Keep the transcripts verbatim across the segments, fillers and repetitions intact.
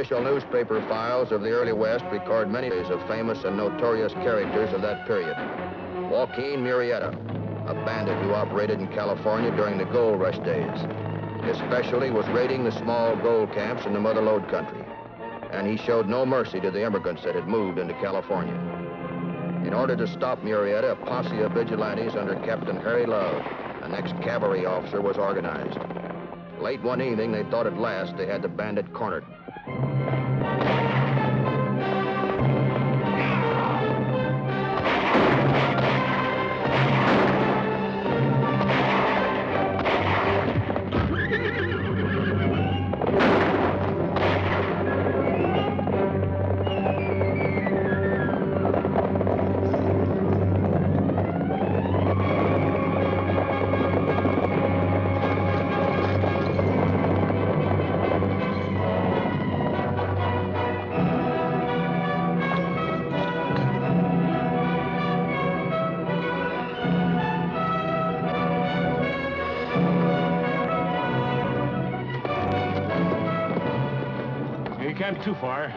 official newspaper files of the early West record many of famous and notorious characters of that period. Joaquin Murrieta, a bandit who operated in California during the gold rush days. His specialty was raiding the small gold camps in the Mother Lode country, and he showed no mercy to the immigrants that had moved into California. In order to stop Murrieta, a posse of vigilantes under Captain Harry Love, an ex-cavalry officer, was organized. Late one evening, they thought at last they had the bandit cornered. Too far.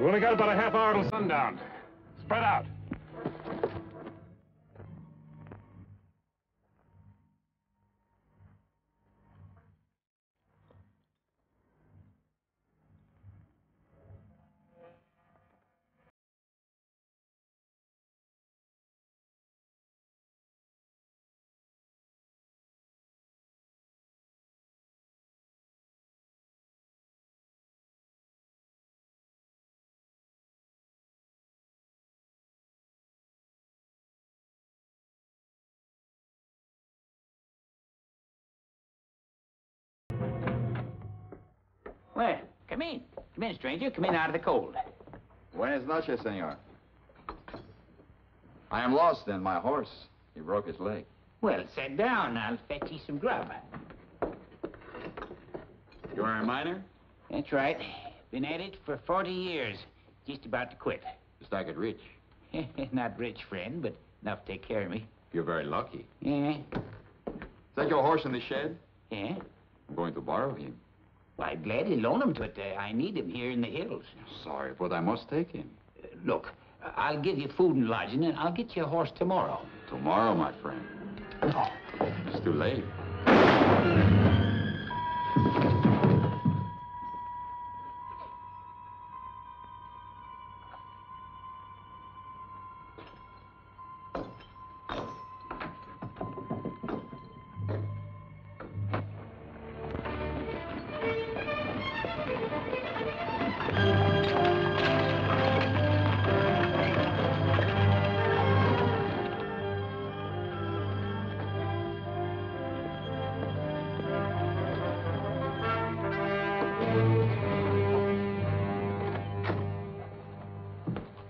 We only got about a half hour till sundown. Spread out. Well, come in. Come in, stranger. Come in out of the cold. Buenas noches, senor. I am lost in my horse. He broke his leg. Well, sit down. I'll fetch you some grub. You are a miner? That's right. Been at it for forty years. Just about to quit. Just like it rich. Not rich, friend, but enough to take care of me. You're very lucky. Yeah. Is that your horse in the shed? Yeah. I'm going to borrow him. Well, I'd gladly loan him, but uh, I need him here in the hills. Sorry, but I must take him. Uh, look, I'll give you food and lodging, and I'll get you a horse tomorrow. Tomorrow, my friend? Oh, it's too late.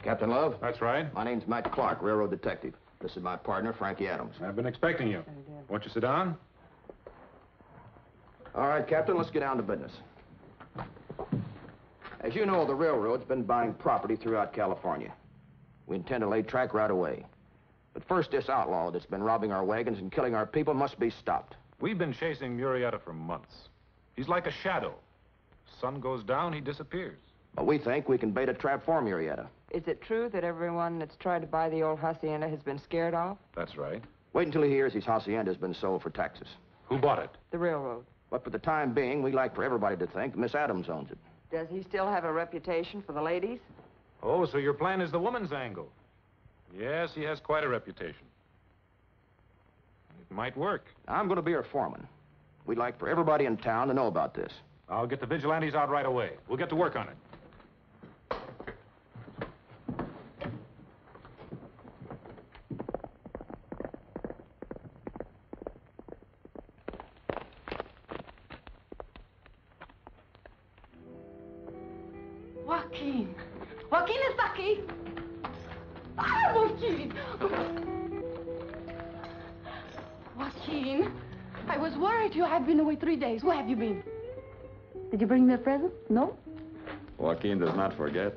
Captain Love? That's right. My name's Matt Clark, railroad detective. This is my partner, Frankie Adams. I've been expecting you. Won't you sit down? All right, Captain, let's get down to business. As you know, the railroad's been buying property throughout California. We intend to lay track right away. But first, this outlaw that's been robbing our wagons and killing our people must be stopped. We've been chasing Murrieta for months. He's like a shadow. Sun goes down, he disappears. But we think we can bait a trap for Murrieta. Is it true that everyone that's tried to buy the old hacienda has been scared off? That's right. Wait until he hears his hacienda's been sold for taxes. Who bought it? The railroad. But for the time being, we'd like for everybody to think Miss Adams owns it. Does he still have a reputation for the ladies? Oh, so your plan is the woman's angle. Yes, he has quite a reputation. It might work. I'm going to be her foreman. We'd like for everybody in town to know about this. I'll get the vigilantes out right away. We'll get to work on it. Joaquin. Joaquin is aquí. Ah, Joaquin. Joaquin, I was worried you had been away three days. Where have you been? Did you bring me a present? No? Joaquin does not forget.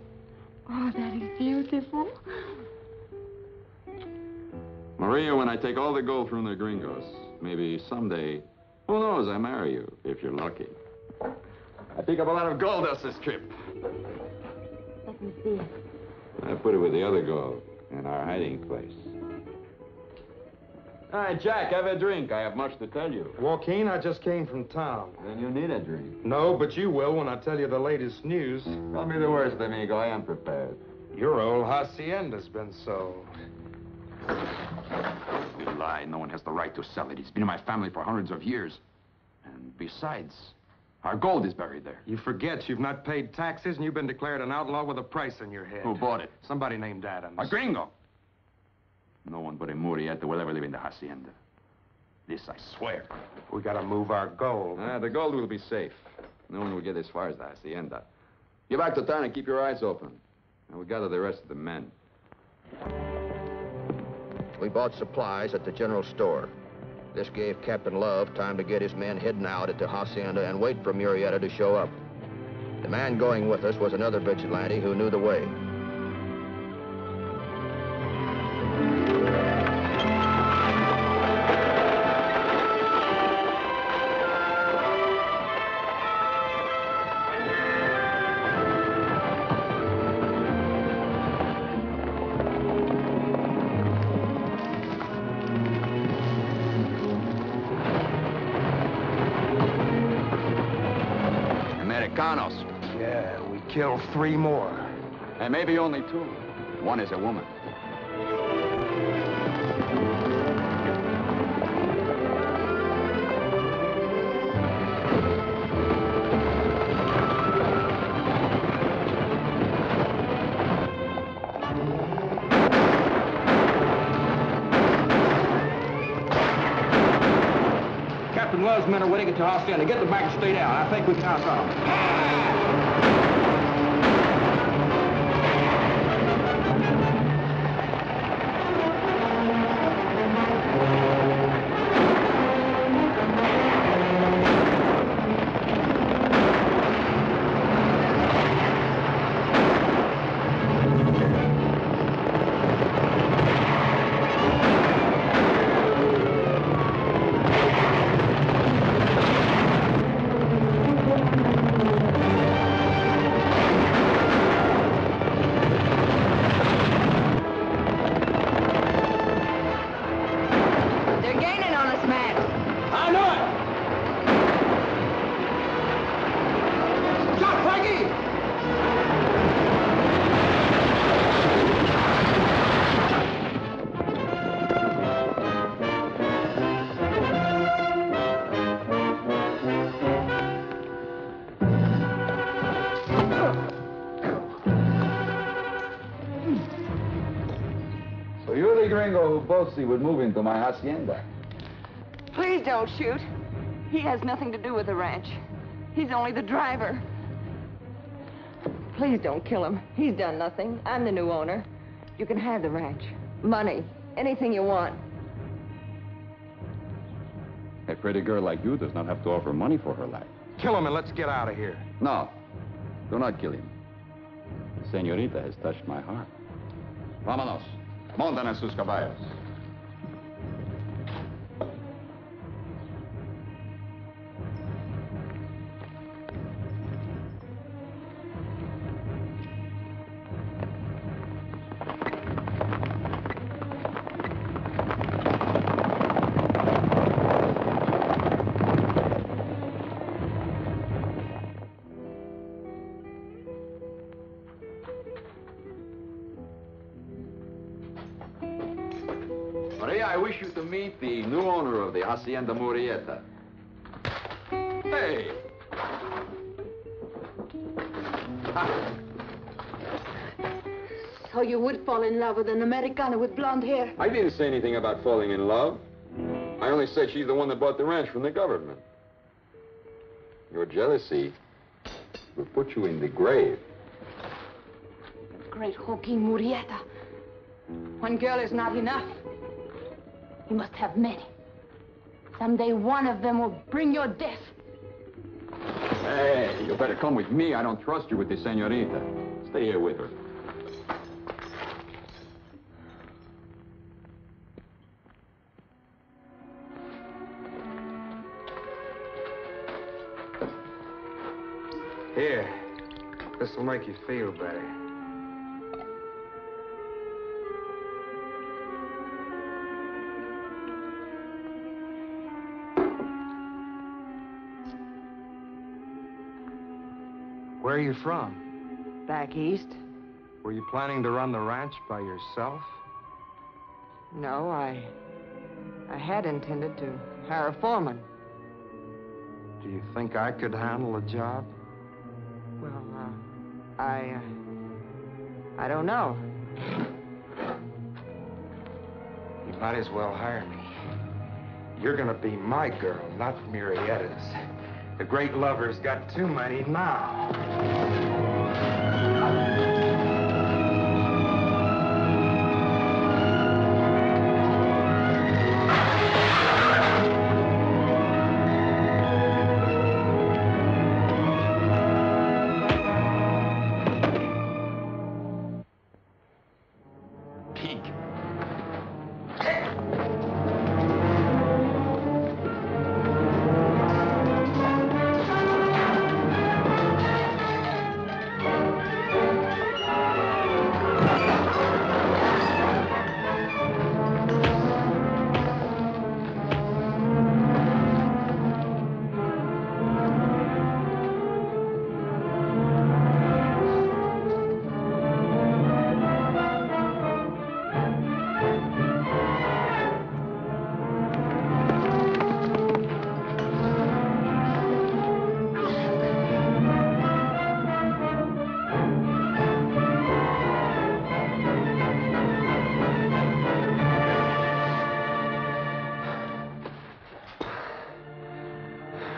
Oh, that is beautiful. Maria, when I take all the gold from the gringos, maybe someday, who knows, I marry you, if you're lucky. I think I'm a lot of gold else this trip. Let me see. I put it with the other gold in our hiding place. All right, Jack, have a drink. I have much to tell you. Joaquin, I just came from town. Then you need a drink. No, but you will when I tell you the latest news. Tell me the worst, amigo. I am prepared. Your old hacienda's been sold. You lie. No one has the right to sell it. It's been in my family for hundreds of years. And besides, our gold is buried there. You forget you've not paid taxes and you've been declared an outlaw with a price in your head. Who bought it? Somebody named Adams. A gringo. No one but a Murrieta will ever live in the hacienda. This I swear. We gotta move our gold. Ah, the gold will be safe. No one will get as far as the hacienda. Get back to town and keep your eyes open. And we gather the rest of the men. We bought supplies at the general store. This gave Captain Love time to get his men hidden out at the hacienda and wait for Murrieta to show up. The man going with us was another vigilante who knew the way. Kill three more. And maybe only two. One is a woman. Captain Love's men are waiting at the hacienda. Get the back stay down. I think we can outside them. Hey! He would move into my hacienda. Please don't shoot. He has nothing to do with the ranch. He's only the driver. Please don't kill him. He's done nothing. I'm the new owner. You can have the ranch, money, anything you want. A pretty girl like you does not have to offer money for her life. Kill him and let's get out of here. No, do not kill him. The señorita has touched my heart. Vámonos. Montan a sus caballos. The new owner of the Hacienda Murrieta. Hey! Ha. So you would fall in love with an Americana with blonde hair? I didn't say anything about falling in love. I only said she's the one that bought the ranch from the government. Your jealousy will put you in the grave. The great Joaquin Murrieta. One girl is not enough. You must have many. Someday one of them will bring your death. Hey, you better come with me. I don't trust you with the señorita. Stay here with her. Here, this will make you feel better. Where are you from? Back east. Were you planning to run the ranch by yourself? No, I... I had intended to hire a foreman. Do you think I could handle the job? Well, uh, I... Uh, I don't know. You might as well hire me. You're gonna be my girl, not Murrieta's. The great lover's got too many now.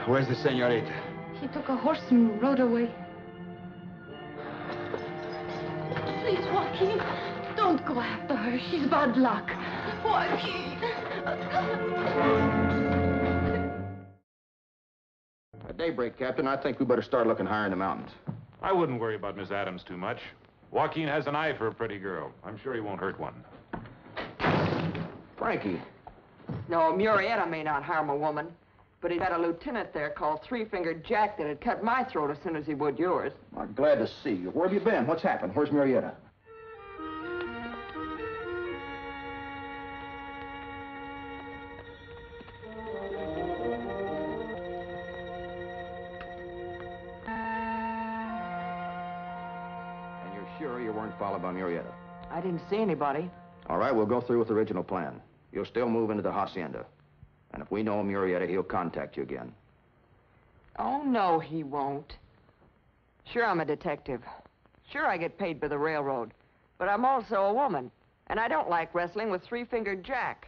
Where's the senorita? He took a horse and rode away. Please, Joaquin, don't go after her. She's bad luck. Joaquin. At daybreak, Captain, I think we better start looking higher in the mountains. I wouldn't worry about Miss Adams too much. Joaquin has an eye for a pretty girl. I'm sure he won't hurt one. Frankie. No, Murrieta may not harm a woman. But he had a lieutenant there called Three-Fingered Jack that had cut my throat as soon as he would yours. I'm glad to see you. Where have you been? What's happened? Where's Murrieta? And you're sure you weren't followed by Murrieta? I didn't see anybody. All right, we'll go through with the original plan. You'll still move into the hacienda. And if we know Murrieta, he'll contact you again. Oh, no, he won't. Sure, I'm a detective. Sure, I get paid by the railroad. But I'm also a woman, and I don't like wrestling with Three-Fingered Jack.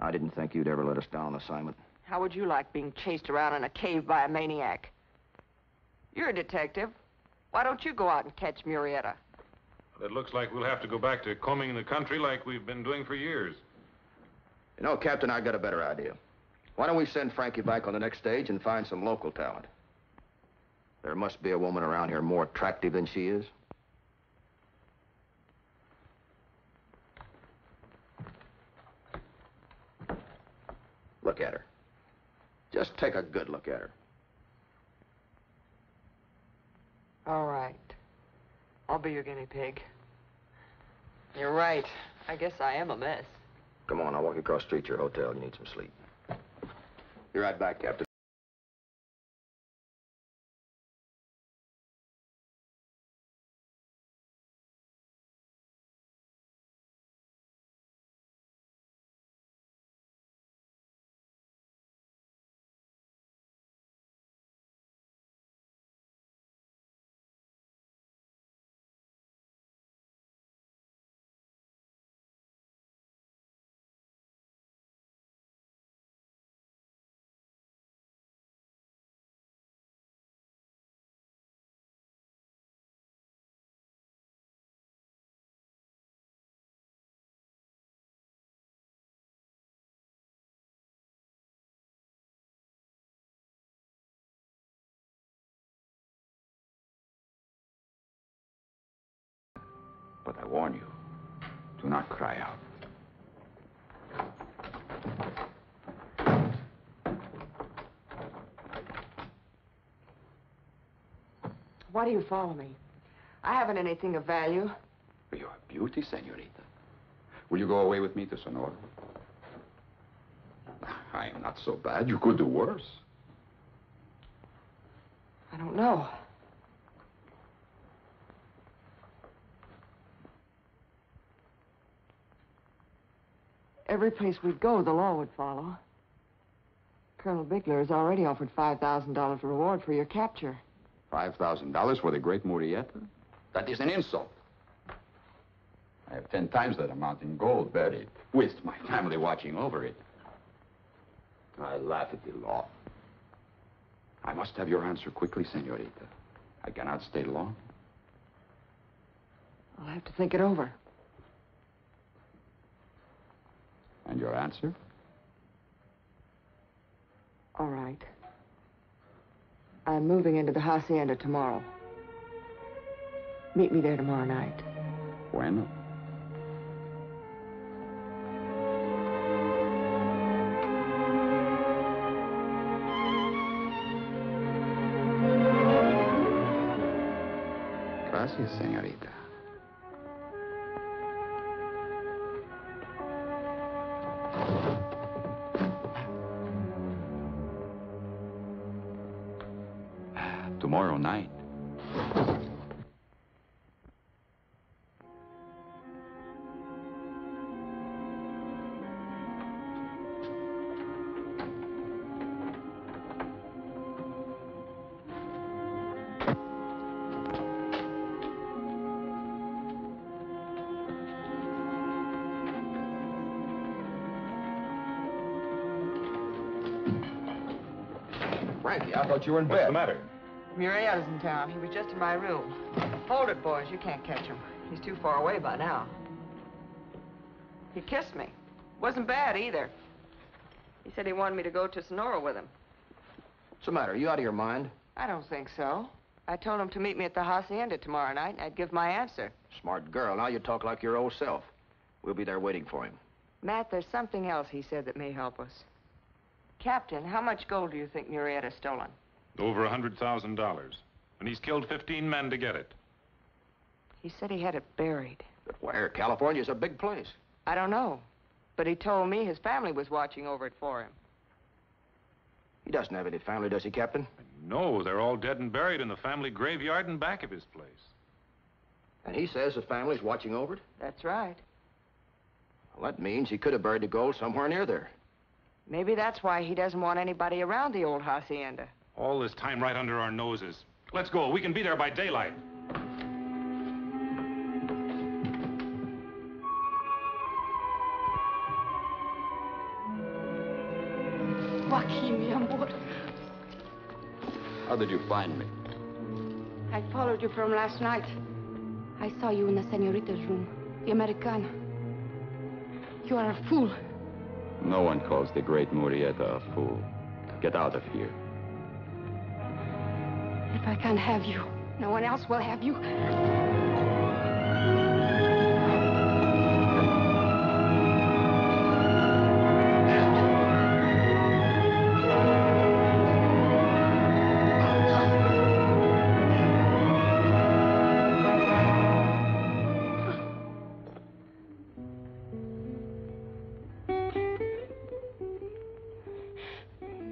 I didn't think you'd ever let us down on assignment. How would you like being chased around in a cave by a maniac? You're a detective. Why don't you go out and catch Murrieta? It looks like we'll have to go back to combing the country like we've been doing for years. You know, Captain, I got a better idea. Why don't we send Frankie back on the next stage and find some local talent? There must be a woman around here more attractive than she is. Look at her. Just take a good look at her. All right. I'll be your guinea pig. You're right. I guess I am a mess. Come on, I'll walk you across the street to your hotel. You need some sleep. Be right back, Captain. But I warn you, do not cry out. Why do you follow me? I haven't anything of value. You're a beauty, senorita. Will you go away with me to Sonora? I am not so bad. You could do worse. I don't know. Every place we'd go, the law would follow. Colonel Bigler has already offered five thousand dollars reward for your capture. five thousand dollars for the great Murrieta? That is an insult. I have ten times that amount in gold buried, with my family watching over it. I laugh at the law. I must have your answer quickly, senorita. I cannot stay long. I'll have to think it over. And your answer? All right. I'm moving into the hacienda tomorrow. Meet me there tomorrow night. Bueno. Gracias, señorita. Tomorrow night. Frankie, I thought you were in bed. What's the matter? Murrieta's in town. He was just in my room. Hold it, boys. You can't catch him. He's too far away by now. He kissed me. Wasn't bad, either. He said he wanted me to go to Sonora with him. What's the matter? Are you out of your mind? I don't think so. I told him to meet me at the hacienda tomorrow night, and I'd give my answer. Smart girl. Now you talk like your old self. We'll be there waiting for him. Matt, there's something else he said that may help us. Captain, how much gold do you think Murrieta's stolen? Over a hundred thousand dollars. And he's killed fifteen men to get it. He said he had it buried. But where? California's a big place. I don't know. But he told me his family was watching over it for him. He doesn't have any family, does he, Captain? No, they're all dead and buried in the family graveyard in back of his place. And he says the family's watching over it? That's right. Well, that means he could have buried the gold somewhere near there. Maybe that's why he doesn't want anybody around the old hacienda. All this time right under our noses. Let's go. We can be there by daylight. Joaquin, mi amor. How did you find me? I followed you from last night. I saw you in the senorita's room. The Americana. You are a fool. No one calls the great Murrieta a fool. Get out of here. If I can't have you, no one else will have you.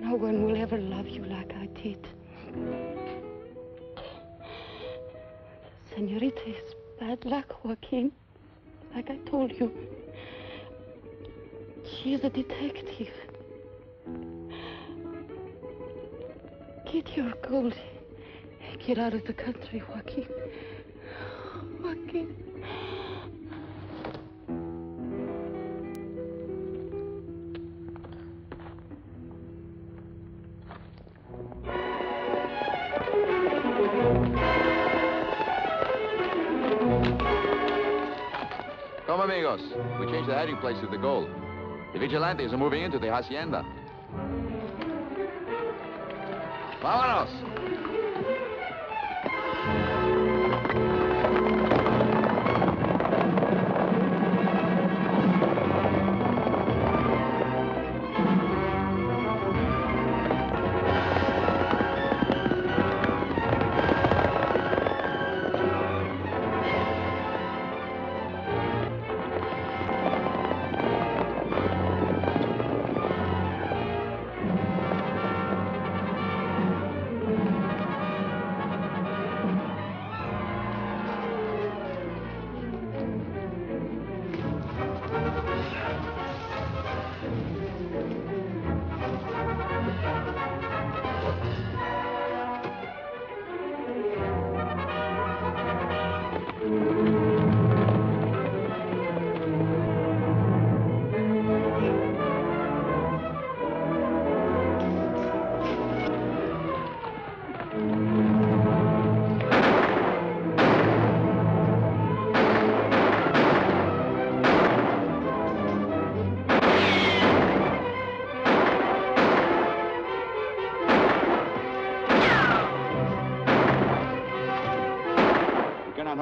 No one will ever love you like I did. Senorita, it's bad luck, Joaquin. Like I told you, she's a detective. Get your gold and get out of the country, Joaquin. Joaquin. Amigos, we changed the hiding place to the gold. The vigilantes are moving into the hacienda. Vámonos!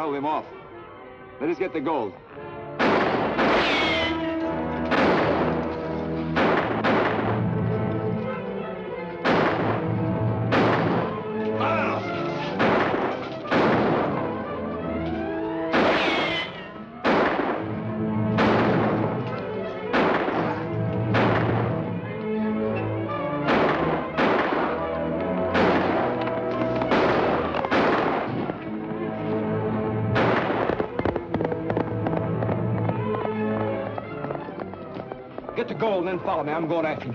held him off. Let us get the gold. Gold, then follow me. I'm going after you.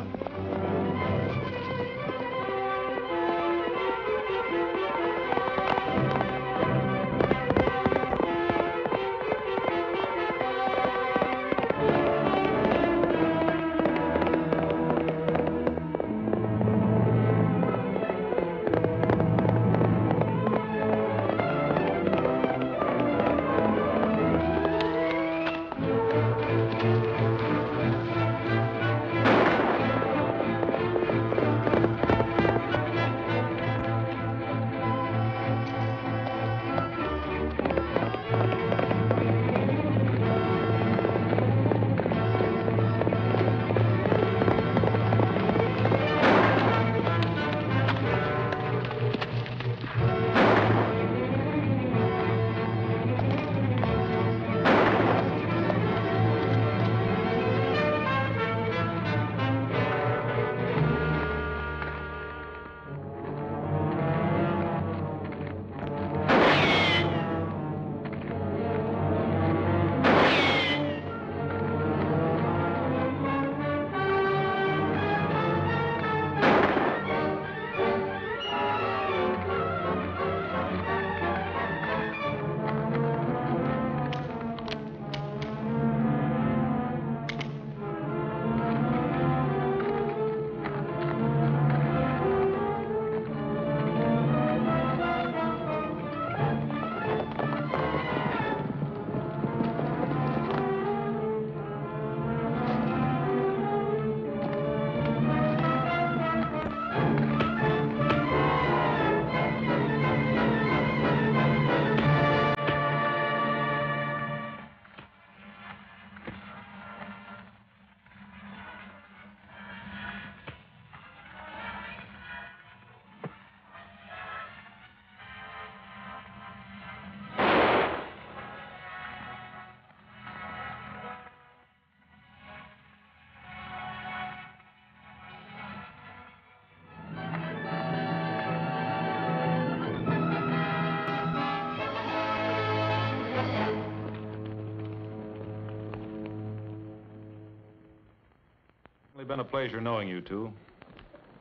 It's been a pleasure knowing you two.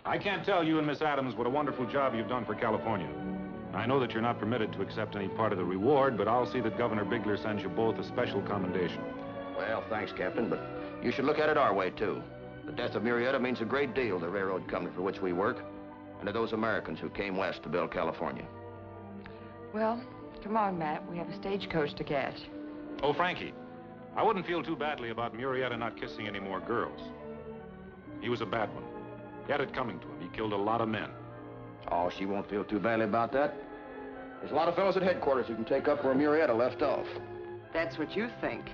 I can't tell you and Miss Adams what a wonderful job you've done for California. I know that you're not permitted to accept any part of the reward, but I'll see that Governor Bigler sends you both a special commendation. Well, thanks, Captain, but you should look at it our way, too. The death of Murrieta means a great deal to the railroad company for which we work, and to those Americans who came west to build California. Well, come on, Matt. We have a stagecoach to catch. Oh, Frankie, I wouldn't feel too badly about Murrieta not kissing any more girls. He was a bad one. He had it coming to him. He killed a lot of men. Oh, she won't feel too badly about that. There's a lot of fellows at headquarters who can take up where Murrieta left off. That's what you think.